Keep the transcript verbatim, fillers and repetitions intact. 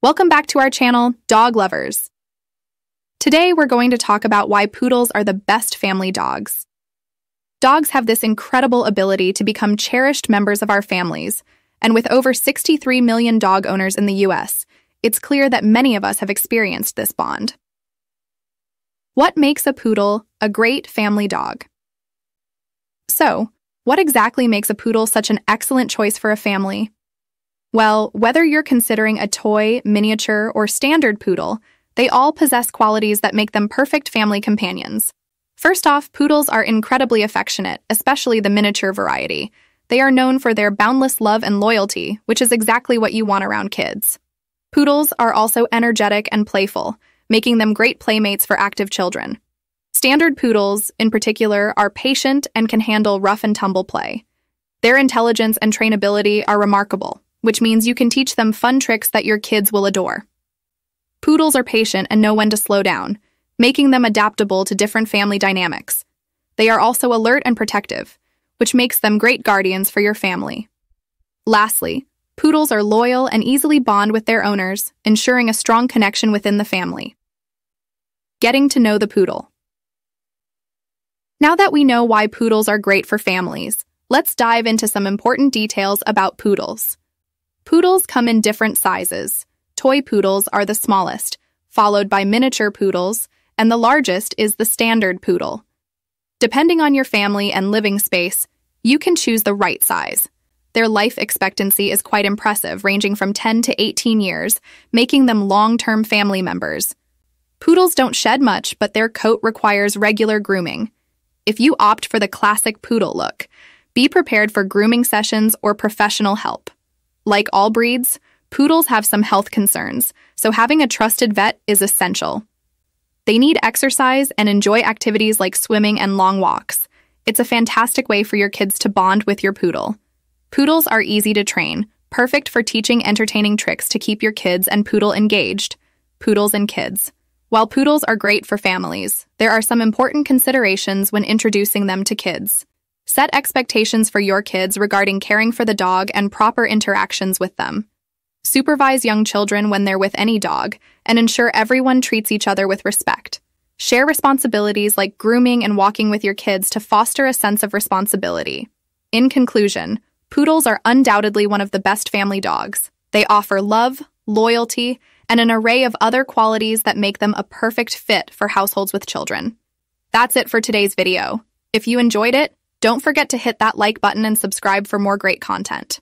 Welcome back to our channel, Dog Lovers. Today we're going to talk about why poodles are the best family dogs. Dogs have this incredible ability to become cherished members of our families, and with over sixty-three million dog owners in the U S, it's clear that many of us have experienced this bond. What makes a poodle a great family dog? So, what exactly makes a poodle such an excellent choice for a family? Well, whether you're considering a toy, miniature, or standard poodle, they all possess qualities that make them perfect family companions. First off, poodles are incredibly affectionate, especially the miniature variety. They are known for their boundless love and loyalty, which is exactly what you want around kids. Poodles are also energetic and playful, making them great playmates for active children. Standard poodles, in particular, are patient and can handle rough and tumble play. Their intelligence and trainability are remarkable, which means you can teach them fun tricks that your kids will adore. Poodles are patient and know when to slow down, making them adaptable to different family dynamics. They are also alert and protective, which makes them great guardians for your family. Lastly, poodles are loyal and easily bond with their owners, ensuring a strong connection within the family. Getting to know the poodle. Now that we know why poodles are great for families, let's dive into some important details about poodles. Poodles come in different sizes. Toy poodles are the smallest, followed by miniature poodles, and the largest is the standard poodle. Depending on your family and living space, you can choose the right size. Their life expectancy is quite impressive, ranging from ten to eighteen years, making them long-term family members. Poodles don't shed much, but their coat requires regular grooming. If you opt for the classic poodle look, be prepared for grooming sessions or professional help. Like all breeds, poodles have some health concerns, so having a trusted vet is essential. They need exercise and enjoy activities like swimming and long walks. It's a fantastic way for your kids to bond with your poodle. Poodles are easy to train, perfect for teaching entertaining tricks to keep your kids and poodle engaged. Poodles and kids. While poodles are great for families, there are some important considerations when introducing them to kids. Set expectations for your kids regarding caring for the dog and proper interactions with them. Supervise young children when they're with any dog and ensure everyone treats each other with respect. Share responsibilities like grooming and walking with your kids to foster a sense of responsibility. In conclusion, poodles are undoubtedly one of the best family dogs. They offer love, loyalty, and an array of other qualities that make them a perfect fit for households with children. That's it for today's video. If you enjoyed it, don't forget to hit that like button and subscribe for more great content.